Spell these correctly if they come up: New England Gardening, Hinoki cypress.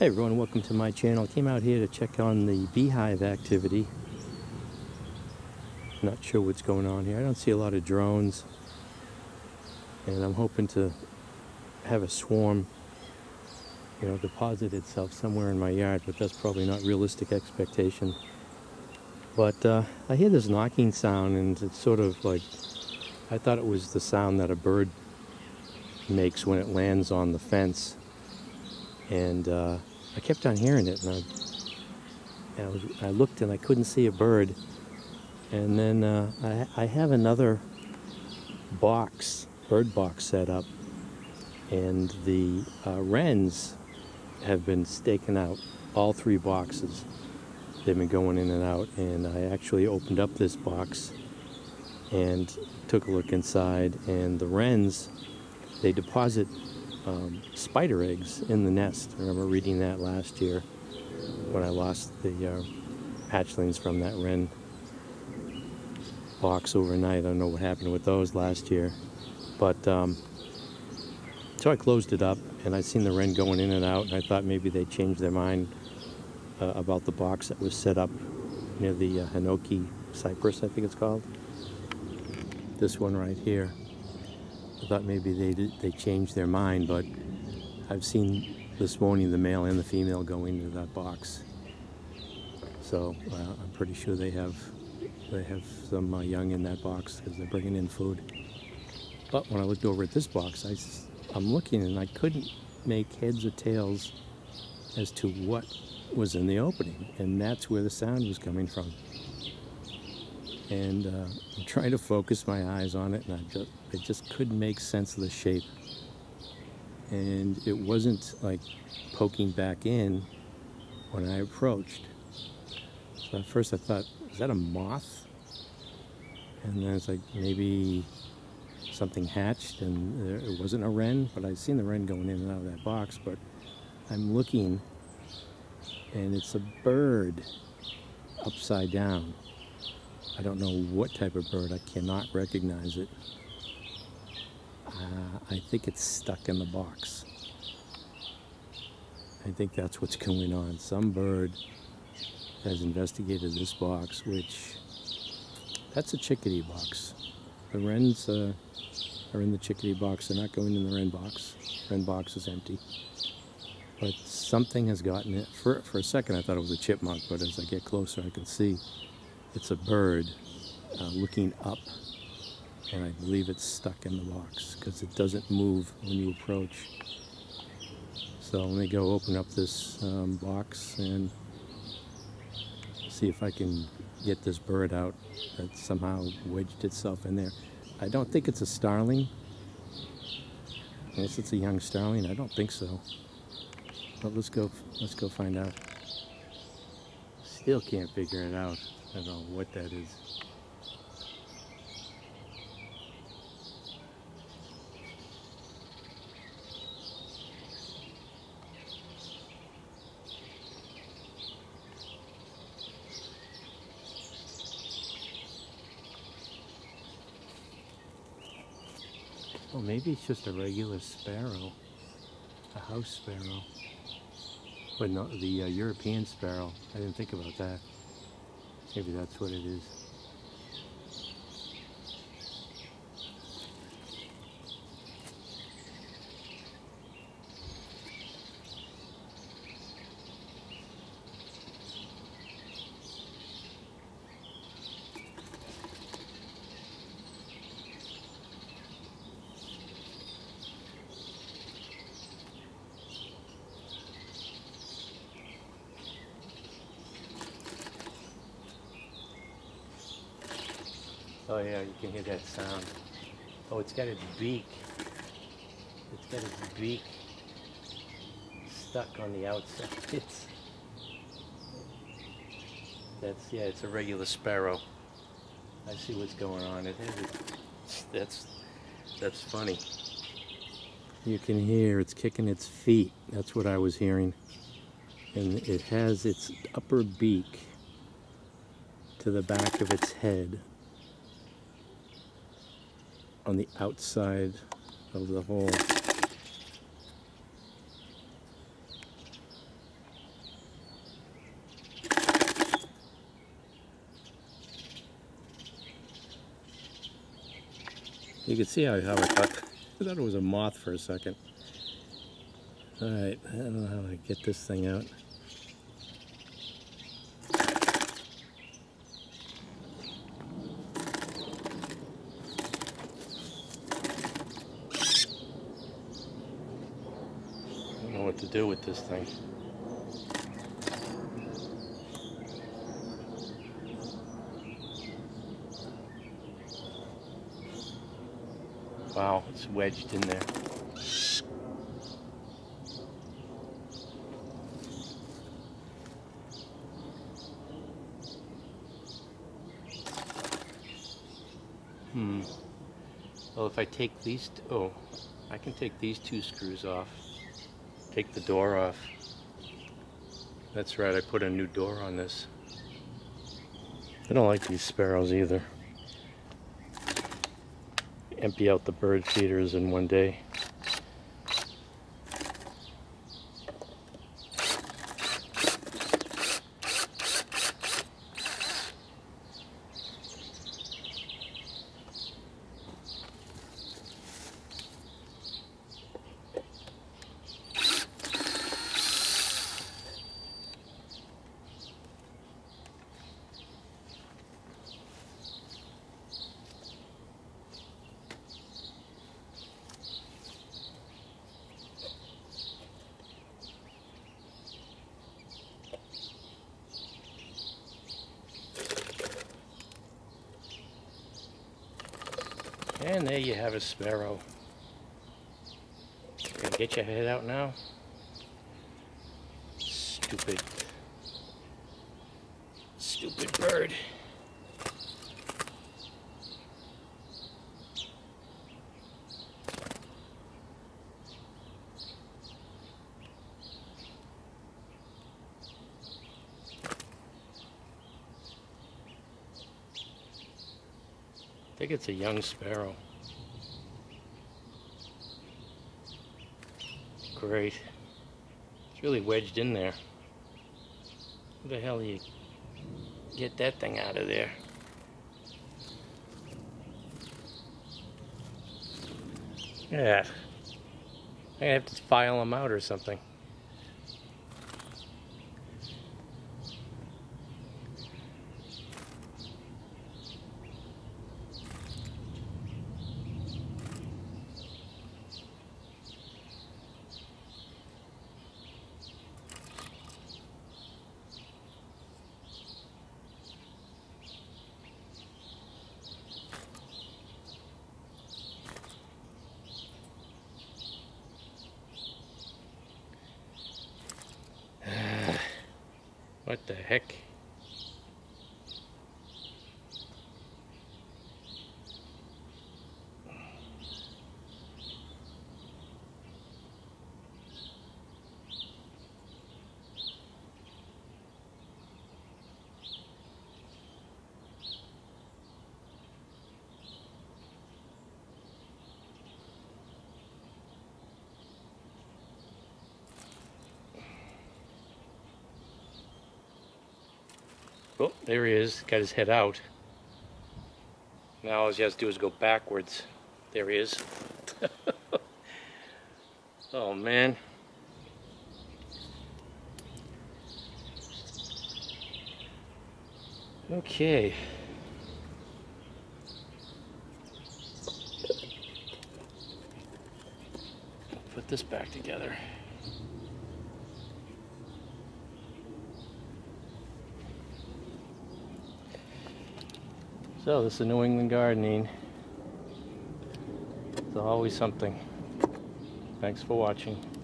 Hey everyone, welcome to my channel. I came out here to check on the beehive activity. Not sure what's going on here. I don't see a lot of drones. And I'm hoping to have a swarm, you know, deposit itself somewhere in my yard, but that's probably not realistic expectation. But I hear this knocking sound, and it's sort of like, I thought it was the sound that a bird makes when it lands on the fence. And I kept on hearing it, and I looked and I couldn't see a bird. And then I have another box, bird box set up, and the wrens have been staking out all three boxes. They've been going in and out, and I actually opened up this box and took a look inside, and the wrens, they deposit spider eggs in the nest. I remember reading that last year when I lost the hatchlings from that wren box overnight. I don't know what happened with those last year, but so I closed it up, and I seen the wren going in and out, and I thought maybe they changed their mind about the box that was set up near the Hinoki cypress, I think it's called. This one right here. I thought maybe they changed their mind, but I've seen this morning the male and the female go into that box. So I'm pretty sure they have some young in that box because they're bringing in food. But when I looked over at this box, I'm looking and I couldn't make heads or tails as to what was in the opening, and that's where the sound was coming from. And I'm trying to focus my eyes on it, and I just couldn't make sense of the shape. And it wasn't like poking back in when I approached. So at first I thought, is that a moth? And then it's like maybe something hatched, and it wasn't a wren, but I'd seen the wren going in and out of that box. But I'm looking, and it's a bird upside down. I don't know what type of bird. I cannot recognize it. I think it's stuck in the box. I think that's what's going on. Some bird has investigated this box, which, that's a chickadee box. The wrens are in the chickadee box. They're not going in the wren box. Wren box is empty. But something has gotten it. For a second I thought it was a chipmunk, but as I get closer I can see it's a bird looking up, and I believe it's stuck in the box because it doesn't move when you approach. So let me go open up this box and see if I can get this bird out that somehow wedged itself in there. I don't think it's a starling. Unless it's a young starling, I don't think so. But let's go find out. Still can't figure it out. I don't know what that is. Well, maybe it's just a regular sparrow, a house sparrow, but not the European sparrow. I didn't think about that. Maybe that's what it is. Oh yeah, you can hear that sound. Oh, it's got its beak. It's got its beak stuck on the outside. Yeah, it's a regular sparrow. I see what's going on. That's funny. You can hear it's kicking its feet. That's what I was hearing. And it has its upper beak to the back of its head on the outside of the hole. You can see how I thought it was a moth for a second. Alright, I don't know how to get this thing out. I don't know what to do with this thing. Wow, it's wedged in there. Well, if I take these, oh, I can take these two screws off. Take the door off. That's right, I put a new door on this. I don't like these sparrows either. Empty out the bird feeders in one day. And there you have a sparrow. You can get your head out now. Stupid. Stupid bird. I think it's a young sparrow. Great. It's really wedged in there. How the hell do you get that thing out of there? Yeah. I'm gonna have to file them out or something. What the heck? Oh, there he is, got his head out. Now all he has to do is go backwards. There he is. Oh man. Okay. Put this back together. So this is New England Gardening. It's always something. Thanks for watching.